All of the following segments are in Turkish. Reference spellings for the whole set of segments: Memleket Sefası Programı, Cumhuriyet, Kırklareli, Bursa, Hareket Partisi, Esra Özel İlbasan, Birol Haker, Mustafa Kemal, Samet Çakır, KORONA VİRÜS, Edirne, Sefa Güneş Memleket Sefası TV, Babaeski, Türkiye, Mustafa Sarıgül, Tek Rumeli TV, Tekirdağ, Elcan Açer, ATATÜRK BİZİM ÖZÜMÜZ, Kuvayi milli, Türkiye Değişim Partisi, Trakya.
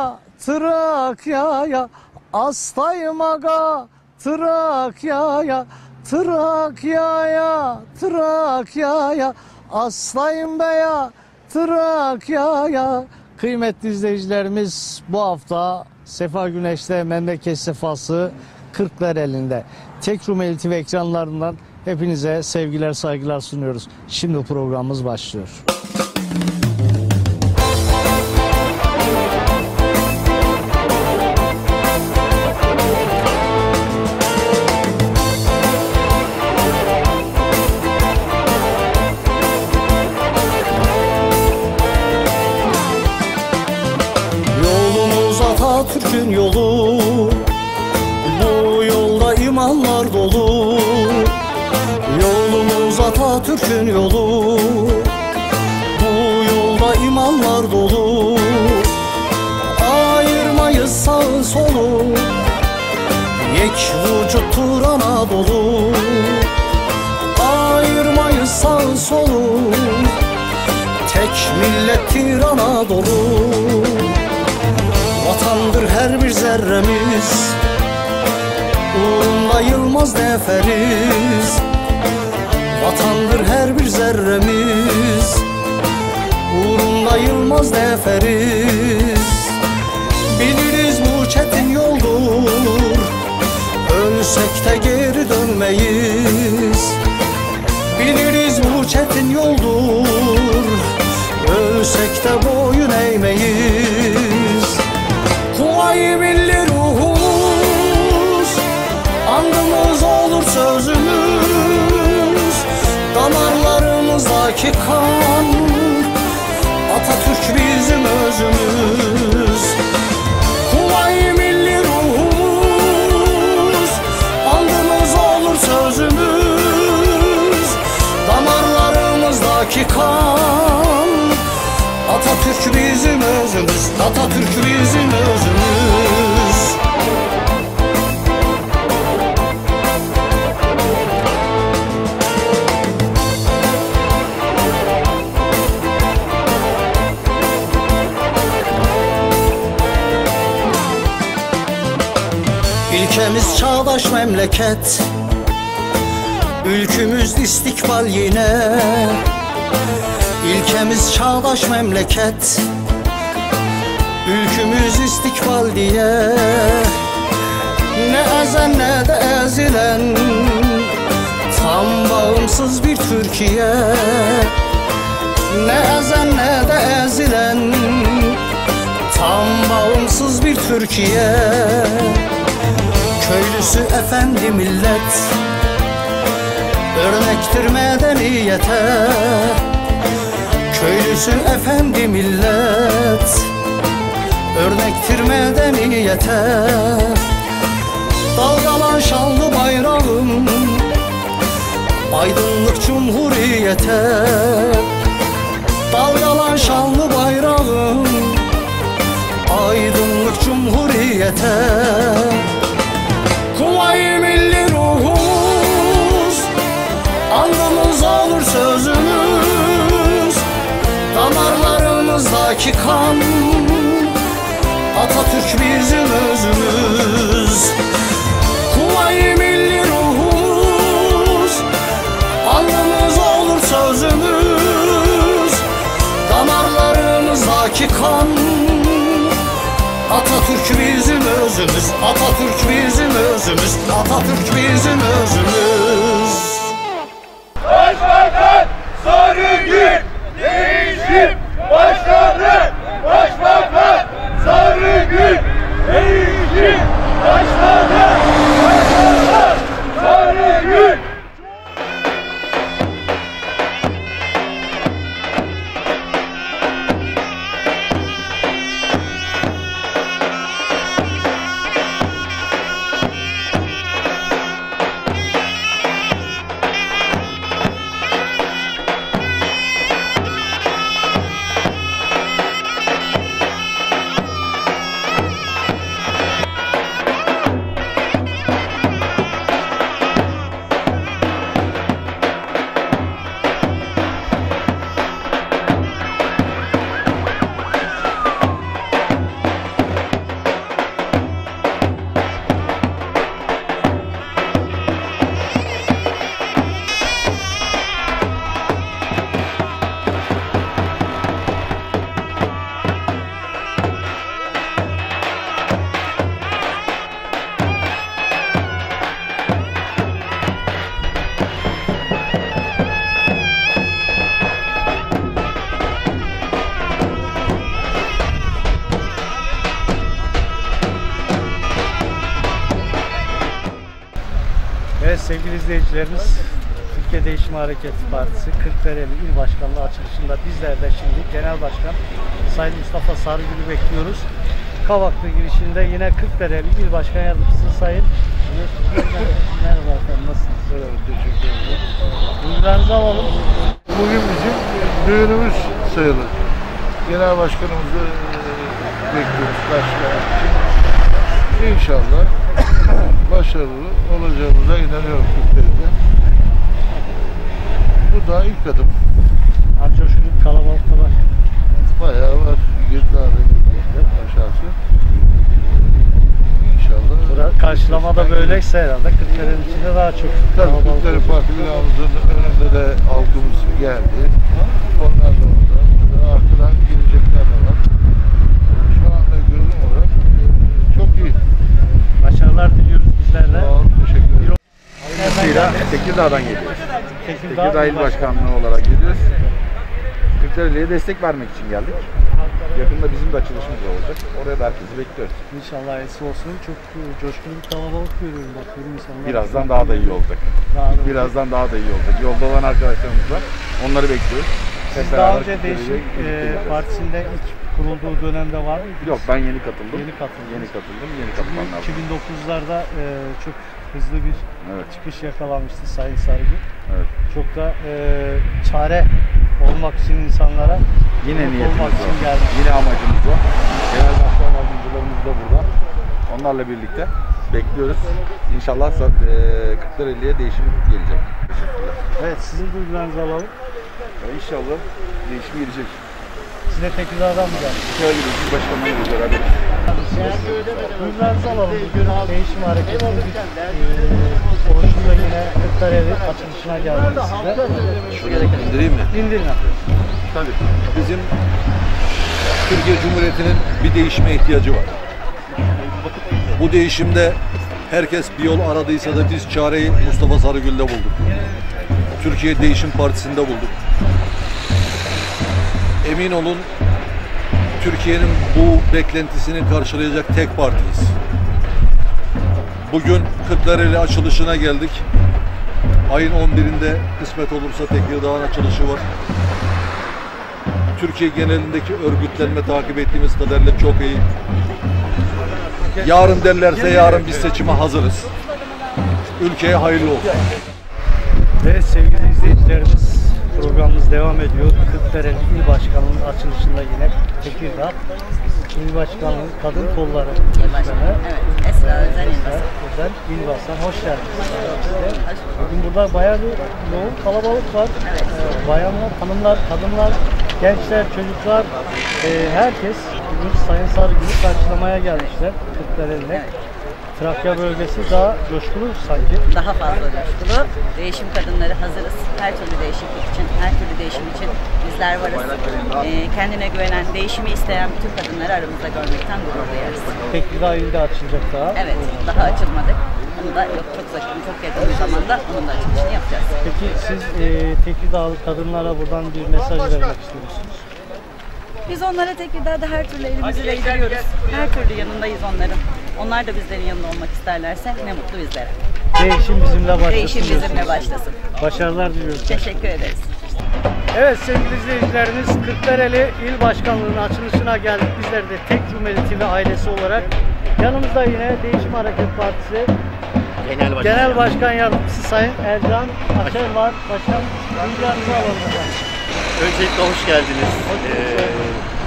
aga, Trakya'ya, hastayım aga, Trakya'ya, Trakya'ya, Trakya'ya, hastayım be ya, Trakya'ya. Kıymetli izleyicilerimiz, bu hafta Sefa Güneş'te Memleket Sefası Kırklareli'nde Tek Rumeli TV ekranlarından hepinize sevgiler, saygılar sunuyoruz. Şimdi programımız başlıyor. Yolumuz Atatürk'ün yolu, bu yolda imanlar dolu. Yolumuz Atatürk'ün yolu, bu yolda imanlar dolu. Ayırmayız sağı solu, yek vücuttur Anadolu. Ayırmayız sağı solu, tek millettir Anadolu. Vatandır her bir zerremiz, uğrunda yılmaz neferiz. Vatandır her bir zerremiz, uğrunda yılmaz neferiz. Biliriz bu çetin yoldur, ölsek de geri dönmeyiz. Biliriz bu çetin yoldur, ölsek de boyun eğmeyiz. Kuvayi milli ruhumuz, andımız olur sözümüz. Damarlarımızdaki kan, Atatürk bizim özümüz. Kuvayi milli ruhumuz, andımız olur sözümüz. Damarlarımızdaki kan, Atatürk bizim özümüz. Atatürk bizim özümüz. Ülkemiz çağdaş memleket, ülkümüz istikbal yine. Ülkemiz çağdaş memleket, ülkümüz istikbal diye. Ne ezen ne de ezilen, tam bağımsız bir Türkiye. Ne ezen ne de ezilen, tam bağımsız bir Türkiye. Köylüsü efendi millet, örnektir medeniyete. Köylüsü efendi millet, örnektir medeniyete. Dalgalan şanlı bayrağım, aydınlık cumhuriyete. Dalgalan şanlı bayrağım, aydınlık cumhuriyete. Kuvayi milli ruhumuz, andımız olur sözümüz. Damarlarımızdaki kan, Atatürk bizim özümüz. Kuvayi milli ruhumuz, andımız olur sözümüz. Damarlarımızdaki kan, Atatürk bizim özümüz, Atatürk bizim özümüz, Atatürk bizim özümüz. Başbakan Sarıgül, değişim başladı. Başbakan Sarıgül, değişim başladı. Başbakan Sarıgül. izleyicilerimiz, Türkiye Değişim Hareket Partisi Kırklareli İl Başkanlığı açılışında bizler de şimdi Genel Başkan Sayın Mustafa Sarıgül'ü bekliyoruz. Kavaklı girişinde yine Kırklareli İl Başkan Yardımcısı Sayın. Merhaba efendim, nasılsınız? Evet, teşekkür ederim. Duygularınızı alalım. Bugün bizim düğünümüz sayılır. Genel Başkanımızı bekliyoruz başkanımız için. İnşallah başarılı olacağımıza inanıyorum Türkiye'de. Bu da ilk adım. Amca şunun kalabalıkta var. Bayağı var. Girdağ'da girdikler aşağısı. İnşallah. Burada karşılama da böyleyse herhalde Kırklareli'nin içinde daha çok. Tabii Kırklareli Parti binamızın önünde de halkımız geldi. Onlar da orada. Arkadan gelecekler de var. Şu anda görünüm olarak çok iyi. Başarılar diliyoruz bizlerle. Sağ olun, teşekkür ederim. Tekirdağ'dan geliyoruz. Tekirdağ İl Başkanlığı olarak geliyoruz. Kırklareli'ye destek vermek için geldik. Yakında bizim de açılışımız olacak. Oraya da herkesi bekliyoruz. İnşallah hayırlısı olsun. Çok coşkulu bir kalabalık görüyorum. Bakıyorum insanlar. Birazdan daha da iyi olacak. Birazdan daha da iyi olacak. Yolda olan arkadaşlarımız var. Onları bekliyoruz. Siz daha önce Değişim Partisi'nde ilk kurulduğu dönemde var mıydınız? Yok, ben yeni katıldım. Yeni katıldım. 2009'larda çok hızlı bir çıkış yakalamıştı Sayın Sarıgül. Evet. Çok da çare olmak için insanlara yine amacımız o. Genel Başkan Yardımcılarımız da burada. Onlarla birlikte bekliyoruz. İnşallah Kırklareli'ye değişim gelecek. Teşekkürler. Evet, sizin duygularınızı alalım. İnşallah değişim gelecek. Siz de Tekirdağ'dan mı geldiniz? Şöyle bir şey başlamayız beraber. Duygularınızı alalım. Bugün Değişim Hareketi'nin oluşumda yine Kırklareli açılışına geldiniz size. Şuraya indireyim mi? İndirin abi. Tabii. Bizim Türkiye Cumhuriyeti'nin bir değişime ihtiyacı var. Bu değişimde herkes bir yol aradıysa da biz çareyi Mustafa Sarıgül'de bulduk. Türkiye Değişim Partisi'nde bulduk. Emin olun, Türkiye'nin bu beklentisini karşılayacak tek partiyiz. Bugün Kırklareli açılışına geldik. Ayın 11'inde kısmet olursa Tekirdağ'ın açılışı var. Türkiye genelindeki örgütlenme takip ettiğimiz kadarıyla çok iyi. Yarın derlerse yarın biz seçime hazırız. Ülkeye hayırlı olsun. Evet sevgili izleyicilerimiz, programımız devam ediyor. Kırklareli İl Başkanlığı'nın açılışında yine Tekirdağ İl Başkanlığı Kadın Kolları Başkanı Esra Özel İlbasan, hoş geldiniz. Bugün burada bayağı bir yoğun kalabalık var. Bayanlar, hanımlar, kadınlar, gençler, çocuklar, herkes Sayın Sarıgül'ü karşılamaya gelmişler Kırklareli'ne. Trakya bölgesi daha coşkulu sanki. Daha fazla coşkulu. Değişim kadınları hazırız. Her türlü değişiklik için, her türlü değişim için bizler varız. Kendine güvenen, değişimi isteyen bütün kadınları aramızda görmekten gurur duyarız. Tekirdağ ilde açılacak daha. Evet, daha açılmadık. Onu da çok yakın bir zamanda onun da açılışını yapacağız. Peki siz Tekirdağlı kadınlara buradan bir mesaj vermek istiyorsunuz? Biz onlara Tekirdağ'da her türlü elimizi değdiriyoruz. Her türlü yanındayız onların. Onlar da bizlerin yanında olmak isterlerse ne mutlu bizlere. Değişim bizimle başlasın. Değişim bizimle başlasın. Başarılar diliyoruz. Teşekkür ederiz. Evet sevgili izleyicilerimiz, Kırklareli İl Başkanlığı'nın açılışına geldik. Bizler de Tek Rumeli TV ailesi olarak yanımızda yine Değişim Hareket Partisi Genel Başkan Yardımcısı Sayın Elcan Açer var. Başkan, duygularınızı alalım efendim. Öncelikle hoş geldiniz.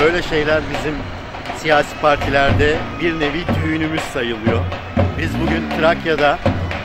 Böyle şeyler bizim siyasi partilerde bir nevi düğünümüz sayılıyor. Biz bugün Trakya'da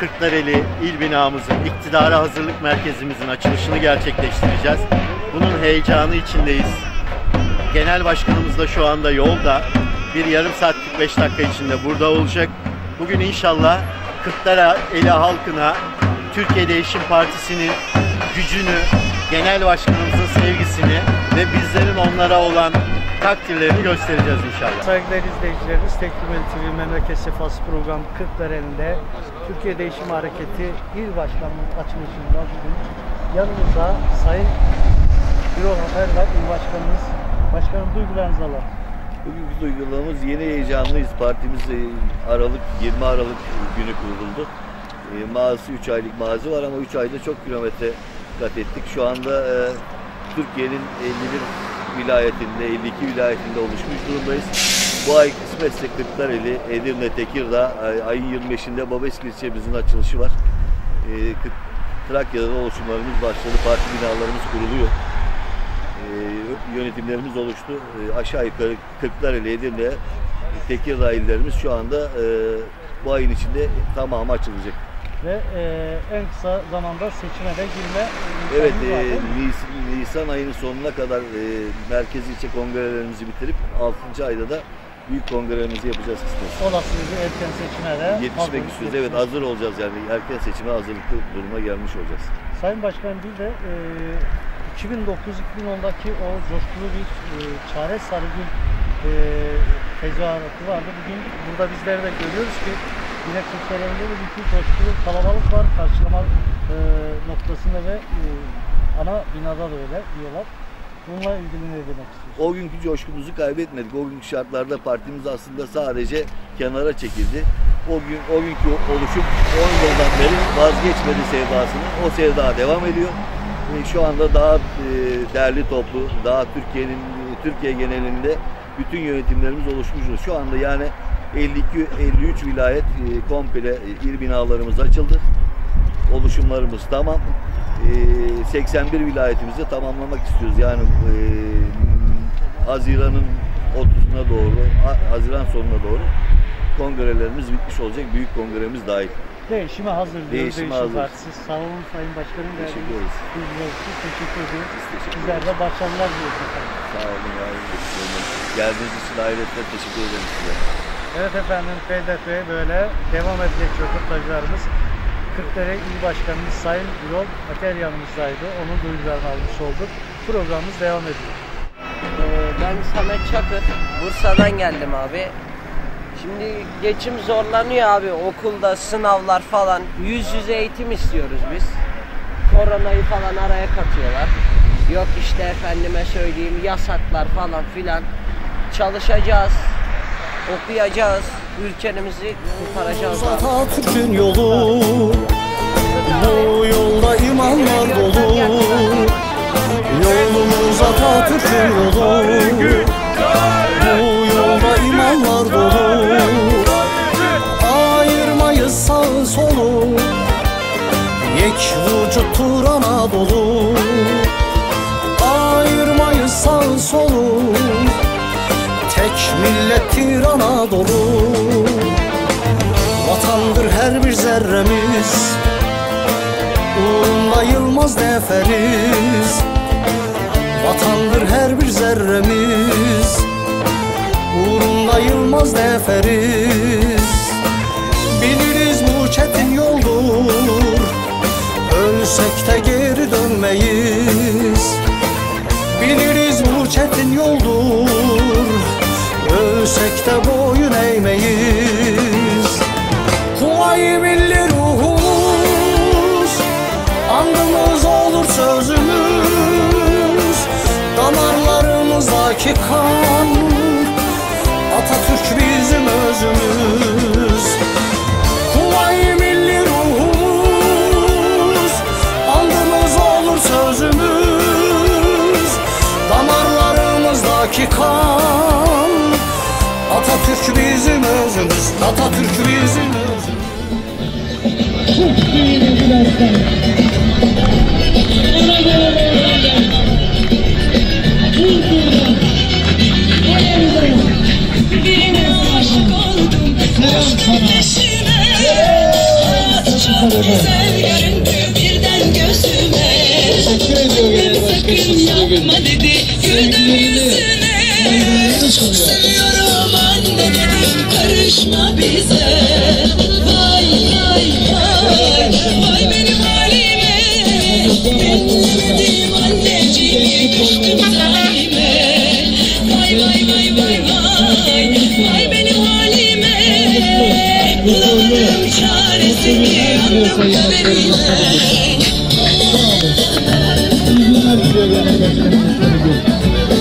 Kırklareli il binamızın, iktidara hazırlık merkezimizin açılışını gerçekleştireceğiz. Bunun heyecanı içindeyiz. Genel Başkanımız da şu anda yolda. Bir yarım saat 45 dakika içinde burada olacak. Bugün inşallah Kırklareli halkına Türkiye Değişim Partisi'nin gücünü, Genel Başkanımızın sevgisini ve bizlerin onlara olan takdirlerini göstereceğiz inşallah. Saygıdeğer izleyicilerimiz, Tek Rumeli TV Memleket Sefası programı Kırklareli'nde Türkiye Değişim Hareketi İl Başkanlığı'nın açılışında bugün yanımızda Sayın Birol Haker ve İl Başkanımız. Başkanım, duygularınızı alalım. Bugünkü duygularımız yeni, heyecanlıyız. Partimiz 20 Aralık günü kuruldu. mağazası, 3 aylık mağazı var ama 3 ayda çok kilometre kat ettik. Şu anda Türkiye'nin 51 vilayetinde, 52 vilayetinde oluşmuş durumdayız. Bu ay kısmetse Kırklareli, Edirne, Tekirdağ, ayın 25'inde Babaeski ilçemizin açılışı var. Trakya'da da oluşumlarımız başladı, parti binalarımız kuruluyor. Yönetimlerimiz oluştu. Aşağı yukarı Kırklareli, Edirne, Tekirdağ illerimiz şu anda bu ayın içinde tamamı açılacak. Ve en kısa zamanda seçime de girme. Evet, Nisan ayının sonuna kadar merkezi ilçe kongrelerimizi bitirip 6. ayda da büyük kongrelerimizi yapacağız istiyoruz. Olası bir erken seçime de yetişmek istiyoruz. Evet, hazır olacağız yani. Erken seçime hazırlıklı duruma gelmiş olacağız. Sayın Başkanım, bir de 2009-2010'daki o coşkulu bir Çare Sarıgül tezahüratı vardı. Bugün burada bizler de görüyoruz ki yine Kırklareli'nde de bir coşkulu kalabalık var. Karşılama noktasında ve ana binada da öyle diyorlar. Bununla ilgili ne demek istiyorsunuz? O günkü coşkumuzu kaybetmedik. O günkü şartlarda partimiz aslında sadece kenara çekildi. O günkü oluşup 10 yıldan beri vazgeçmedi sevdasını. O sevda devam ediyor. Şu anda daha değerli toplu, daha Türkiye genelinde bütün yönetimlerimiz oluşmuş. Şu anda yani 52-53 vilayet komple il binalarımız açıldı. Oluşumlarımız tamam. 81 vilayetimizi tamamlamak istiyoruz. Yani Haziran'ın 30'una doğru, Haziran sonuna doğru kongrelerimiz bitmiş olacak. Büyük kongremiz dahil. Değişime hazır diyoruz. Değişime hazır. Sağ olun Sayın Başkanım. Teşekkür ederiz. Teşekkür ederiz. Bizler de başarılar diliyoruz. Sağ olun. Geldiğiniz için ayrıca teşekkür ederim size. Evet efendim, KDF'ye böyle devam edecek röportajlarımız. Kırklareli İl Başkanımız Sayın Birol Haker yanımızdaydı. Onun duyurularını almış olduk. Programımız devam ediyor. Ben Samet Çakır. Bursa'dan geldim abi. Şimdi geçim zorlanıyor abi. Okulda sınavlar falan. Yüz yüze eğitim istiyoruz biz. Koronayı falan araya katıyorlar. Yok işte efendime söyleyeyim yasaklar falan filan. Çalışacağız. Okuyacağız, ülkenimizi kurtaracağız. Atatürk'ün yolu, bu yolda imanlar dolu. Yolumuz Atatürk'ün yolu, bu yolda imanlar dolu. Ayırmayız sağı solu, yek vücuttur Anadolu. Ayırmayız sağı solu, tek millettir Anadolu. Vatandır her bir zerremiz, uğrunda yılmaz neferiz. Vatandır her bir zerremiz, uğrunda yılmaz neferiz. Biliriz bu çetin yoldur, ölsek de geri dönmeyiz. Biliriz bu çetin yoldur, ölsek de boyun eğmeyiz. Kuvayi milli ruhumuz, andımız olur sözümüz. Damarlarımızdaki kan, Atatürk bizim özümüz. Kuvayi milli ruhumuz, andımız olur sözümüz. Damarlarımızdaki kan, Atatürk bizim özümüz, Atatürk bizim özümüz. Karışma bize, vay vay vay, vay benim halime. Ben sevdim anneciğimi, düştüm halime. Vay vay vay vay vay, vay benim halime. Bulamadım çaresini, yandım kaderime.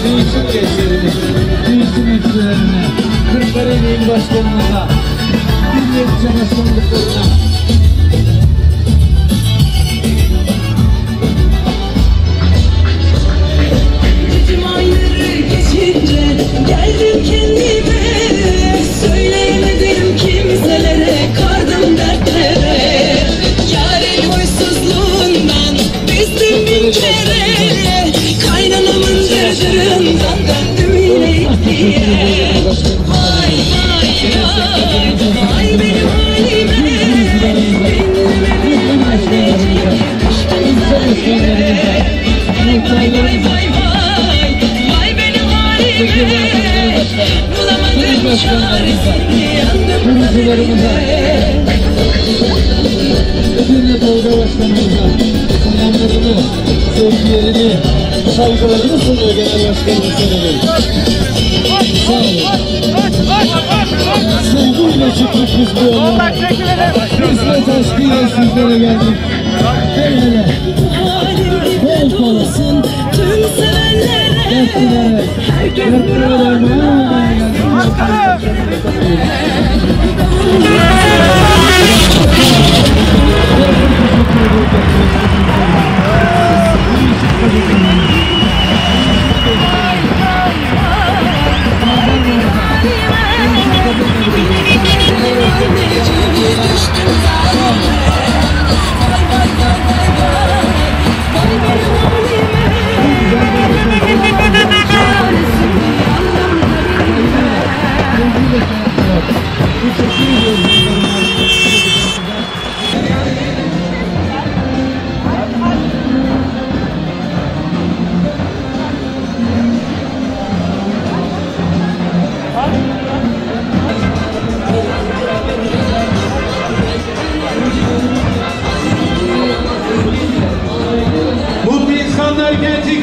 Değişim gençlerine, değişim gençlerine, Kırklareli İl Başkanımıza, Cumhuriyet Cumhurbaşkanlıklarına saygılarını sunuyor Genel Başkanımız Sarıgül. Sağ olun. Sevgiyle çıktık biz bu yollara. Kısmet aşkıyla sizlere geldik. Böyle. Bol kola. Dertlere. Dertlere.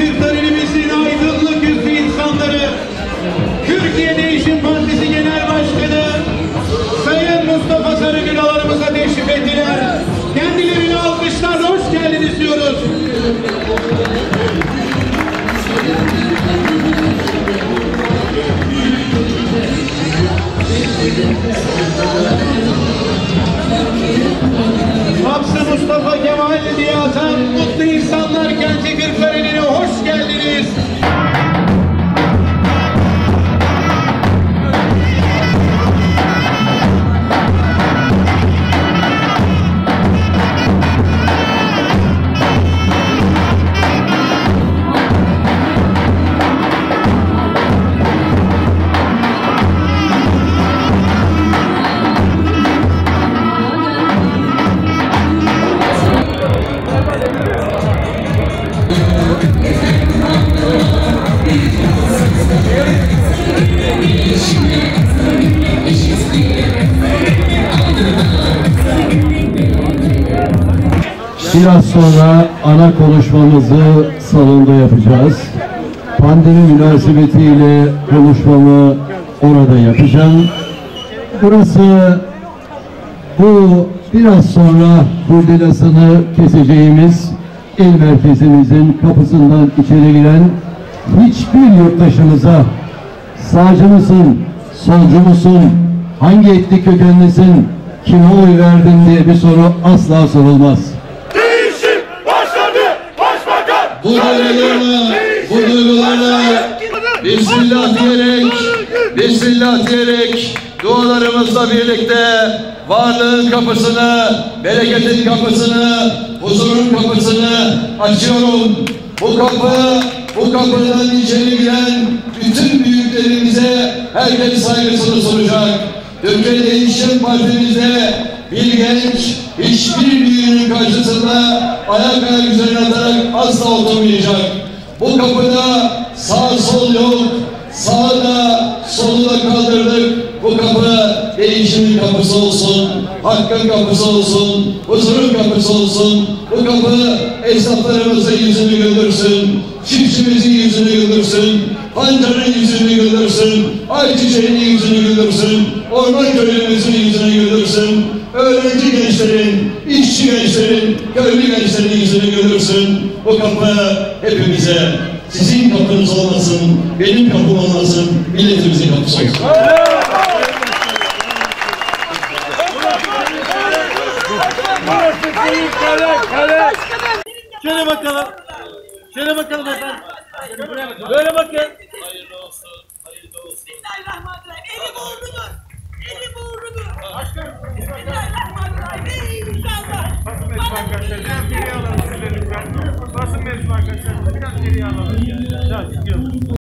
Kırklareli'mizin aydınlık yüzlü insanları, Türkiye Değişim Partisi Genel Başkanı Sayın Mustafa Sarıgül alanımıza teşrif ettiler. Kendilerini alkışlarla hoş geldiniz diyoruz. Hapsi Mustafa Kemal diye atan mutlu insanlar kenti Kırklareli'ne hoş geldiniz. Biraz sonra ana konuşmamızı salonda yapacağız. Pandemi münasebetiyle konuşmamı orada yapacağım. Burası bu biraz sonra kurdelasını keseceğimiz il merkezimizin kapısından içeri giren hiçbir yurttaşımıza sağcı mısın, solcu musun, hangi etnik kökenlisin, kime oy verdin diye bir soru asla sorulmaz. Bu duygularla, Bismillah diyerek dualarımızla birlikte varlığın kapısını, bereketin kapısını, huzurun kapısını açıyorum. Bu kapıdan içeri giren bütün büyüklerimize herkes saygısını sunacak. Türkiye Değişim Partimizde bir genç hiçbir büyüğünün karşısında ayak ayak üzerine atarak asla oturmayacak. Bu kapıda sağ sol yok, sağda solu da kaldırdık. Bu kapı değişimin kapısı olsun, hakkın kapısı olsun, huzurun kapısı olsun. Bu kapı esnaflarımızın yüzünü güldürsün, çiftçimizin yüzünü güldürsün, pancarın yüzünü güldürsün, ayçiçeğinin yüzünü güldürsün, orman köylümüzün yüzünü güldürsün, öğrenci gençlerin, işçi gençlerin, köylü gençlerin yüzünü güldürsün. Bu kapı hepimize, sizin kapınız olmasın, benim kapım olmasın, milletimizin kapısı olsun. Şöyle bakalım. Şöyle bakalım efendim. Böyle bakın. Hayırlı olsun. Hayırlı olsun. Bismillahirrahmanirrahim. Elim uğurludur. Elim uğurludur. Başkanım. Bismillahirrahmanirrahim. Ey inşallah. Basın meclisi arkadaşlar. Biraz geriye alalım. Basın meclisi arkadaşlar. Biraz geriye alalım. Biraz gidiyoruz.